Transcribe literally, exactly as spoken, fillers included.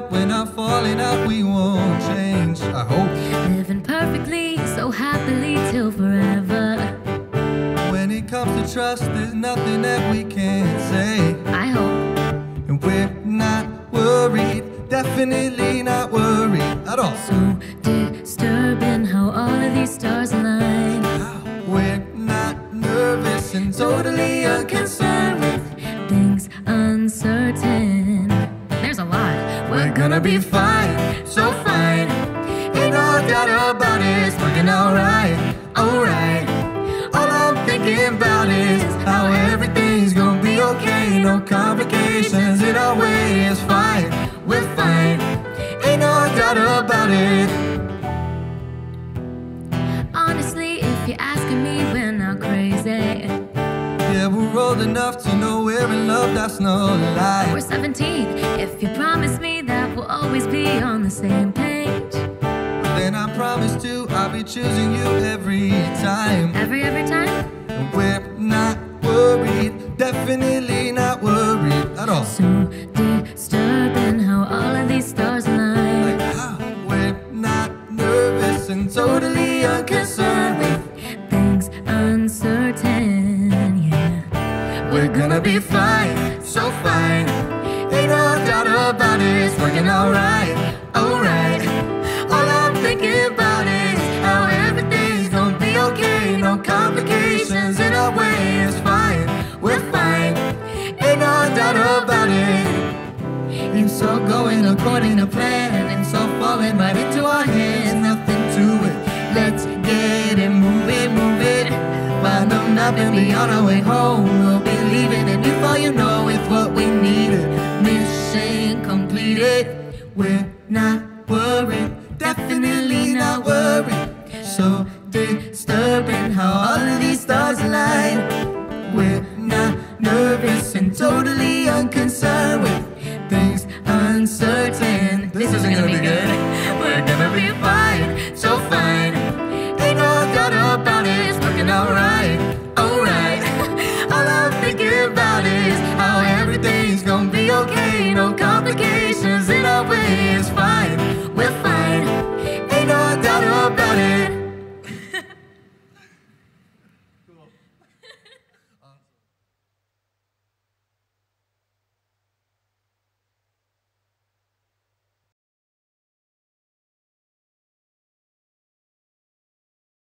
up, when I'm falling up, we won't change, I hope. Living perfectly, so happily till forever. When it comes to trust, there's nothing that we can't say, I hope. And we're not worried, definitely not worried at all. So disturbing how all of these stars align. We're not nervous and totally unconcerned with things uncertain. There's a lot. We're, we're gonna be fine, so fine. Ain't no doubt about it, it's working alright, alright. All I'm thinking about is how everything's gonna be okay. No complications in our way, it's fine, we're fine. Ain't no doubt about it. Honestly, if you're asking me, we're not crazy. Yeah, we're old enough to know we're in love, that's no lie. We're seventeen, if you promise me that we'll always be on the same page, then I promise to, I'll be choosing you every time. Every, every time? And we're not worried, definitely not worried at all. So disturbing how all of these stars align. Like how we're not nervous and totally unconcerned with things uncertain. We're gonna be fine, so fine. Ain't no doubt about it, it's working alright, alright. All I'm thinking about is how everything's gonna be okay. No complications in our way, it's fine, we're fine. Ain't no doubt about it. It's so going according to plan, and so falling right into our hands. Nothing to it, let's get it, move it, move it. Why no nothing, be on our way home. We'll be leaving, and if all you know it's what we needed. Mission completed. We're not worried, definitely not worried. So disturbing how all of these stars align. We're not nervous and totally unconcerned with things uncertain. This, this isn't gonna, gonna be good. We're gonna be fine.